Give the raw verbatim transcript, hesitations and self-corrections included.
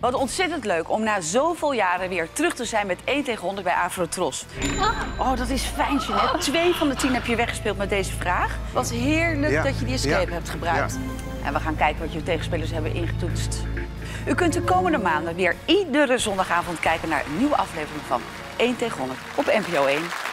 Wat ontzettend leuk om na zoveel jaren weer terug te zijn met één tegen honderd bij Avrotros. Oh, dat is fijn, Jeanette. Twee van de tien heb je weggespeeld met deze vraag. Was heerlijk ja. dat je die escape ja. hebt gebruikt. Ja. En we gaan kijken wat je tegenspelers hebben ingetoetst. U kunt de komende maanden weer iedere zondagavond kijken naar een nieuwe aflevering van één tegen honderd op N P O één.